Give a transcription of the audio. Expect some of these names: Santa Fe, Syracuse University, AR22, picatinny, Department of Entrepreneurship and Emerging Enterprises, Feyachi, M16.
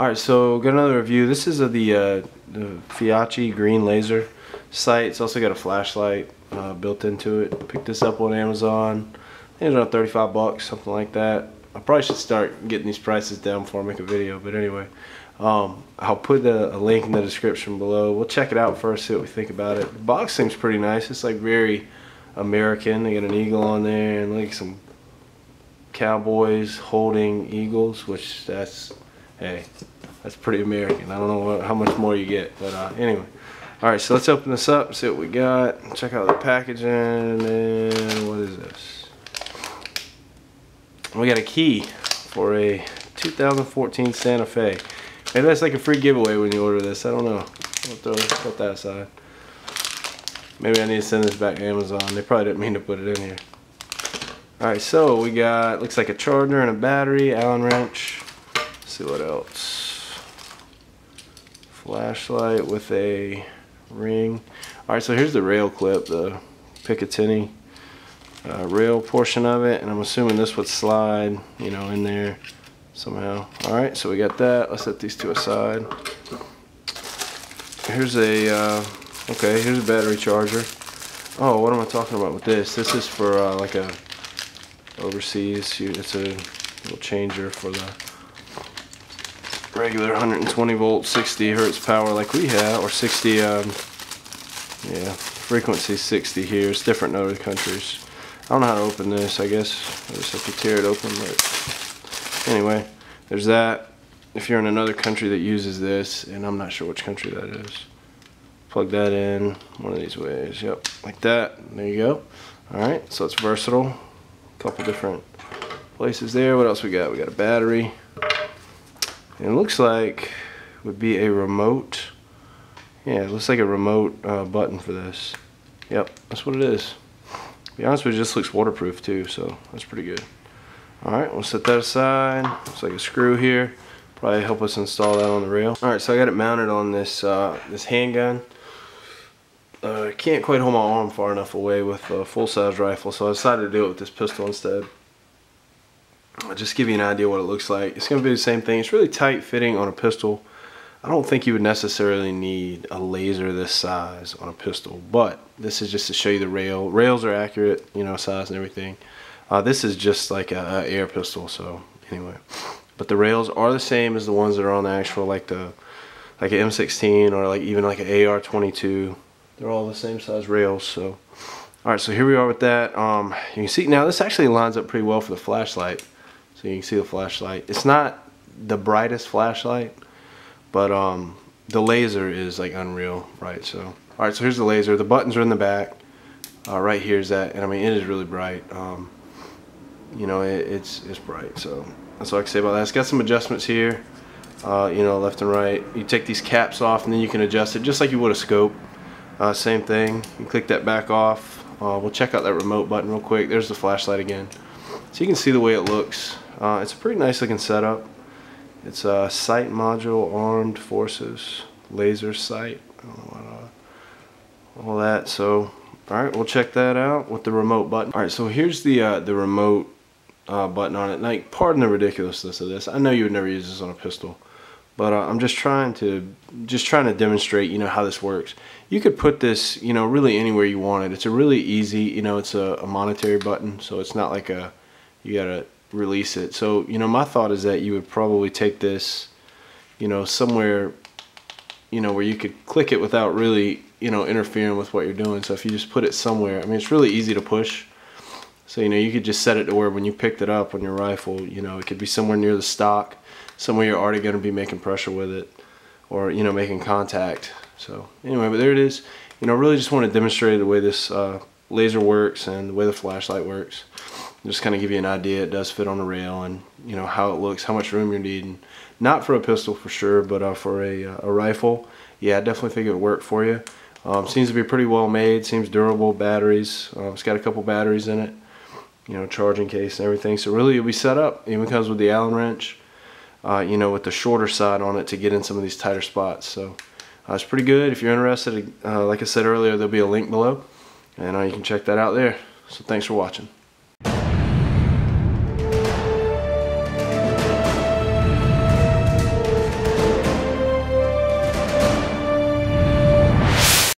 Alright, so got another review. This is of the Feyachi green laser sight. It's also got a flashlight built into it. Picked this up on Amazon. I think it was around 35 bucks, something like that. I probably should start getting these prices down before I make a video, but anyway. I'll put a link in the description below. We'll check it out first, see what we think about it. The box seems pretty nice. It's like very American. They got an eagle on there and like some cowboys holding eagles, which that's, hey, that's pretty American. I don't know how much more you get, but anyway. Alright, so let's open this up, see what we got, check out the packaging, and what is this? We got a key for a 2014 Santa Fe. Maybe that's like a free giveaway when you order this, I don't know. I'll put that aside. Maybe I need to send this back to Amazon. They probably didn't mean to put it in here. Alright, so we got, looks like a charger and a battery, Allen wrench. Let's see what else. Flashlight with a ring. Alright, so here's the rail clip, the picatinny rail portion of it, and I'm assuming this would slide, you know, in there somehow. Alright, so we got that. Let's set these two aside. Here's a, okay, here's a battery charger. Oh, what am I talking about with this? This is for like a overseas, it's a little changer for the regular 120 volt 60 hertz power like we have, or 60 yeah, frequency 60 here. It's different in other countries. I don't know how to open this. I guess I just have to tear it open, but anyway, there's that. If you're in another country that uses this, and I'm not sure which country that is, plug that in one of these ways. Yep, like that. There you go. Alright, so it's versatile. Couple different places there. What else we got? We got a battery, and it looks like would be a remote. Yeah, it looks like a remote button for this. Yep, that's what it is. To be honest with you, this looks waterproof too, so that's pretty good. Alright, we'll set that aside. Looks like a screw here, probably help us install that on the rail. Alright, so I got it mounted on this this handgun. I can't quite hold my arm far enough away with a full-size rifle, so I decided to do it with this pistol instead. I'll just give you an idea what it looks like. It's going to be the same thing. It's really tight fitting on a pistol. I don't think you would necessarily need a laser this size on a pistol, but this is just to show you the rail. Rails are accurate, you know, size and everything. This is just like a air pistol, so anyway. But the rails are the same as the ones that are on the actual, like the an M16 or like even like an AR22. They're all the same size rails, so. Alright, so here we are with that. You can see, now this actually lines up pretty well for the flashlight. So you can see the flashlight. It's not the brightest flashlight, but the laser is like unreal, right? So, alright, so here's the laser. The buttons are in the back. Right here is that, and I mean, it is really bright. You know, it's bright, so that's all I can say about that. It's got some adjustments here, you know, left and right. You take these caps off, and then you can adjust it just like you would a scope. Same thing, you click that back off. We'll check out that remote button real quick. There's the flashlight again. So you can see the way it looks. It's a pretty nice looking setup. It's a sight module, armed forces, laser sight, all that. So, all right, we'll check that out with the remote button. All right, so here's the remote button on it. Like, pardon the ridiculousness of this. I know you would never use this on a pistol, but I'm just trying to demonstrate, you know, how this works. You could put this, you know, really anywhere you want it. It's a really easy, you know, it's a monetary button, so it's not like a, you gotta release it. So, you know, my thought is that you would probably take this, you know, somewhere, you know, where you could click it without really, you know, interfering with what you're doing. So if you just put it somewhere, I mean, it's really easy to push. So, you know, you could just set it to where when you picked it up on your rifle, you know, it could be somewhere near the stock, somewhere you're already going to be making pressure with it, or, you know, making contact. So anyway, but there it is. You know, I really just want to demonstrate the way this laser works and the way the flashlight works. Just kind of give you an idea. It does fit on the rail, and you know how it looks, how much room you're needing. Not for a pistol for sure, but for a rifle, yeah, I definitely think it would work for you. Seems to be pretty well made. Seems durable. Batteries. It's got a couple batteries in it. You know, charging case and everything. So really, you'll be set up. Even comes with the Allen wrench. You know, with the shorter side on it to get in some of these tighter spots. So it's pretty good. If you're interested, like I said earlier, there'll be a link below, and you can check that out there. So thanks for watching.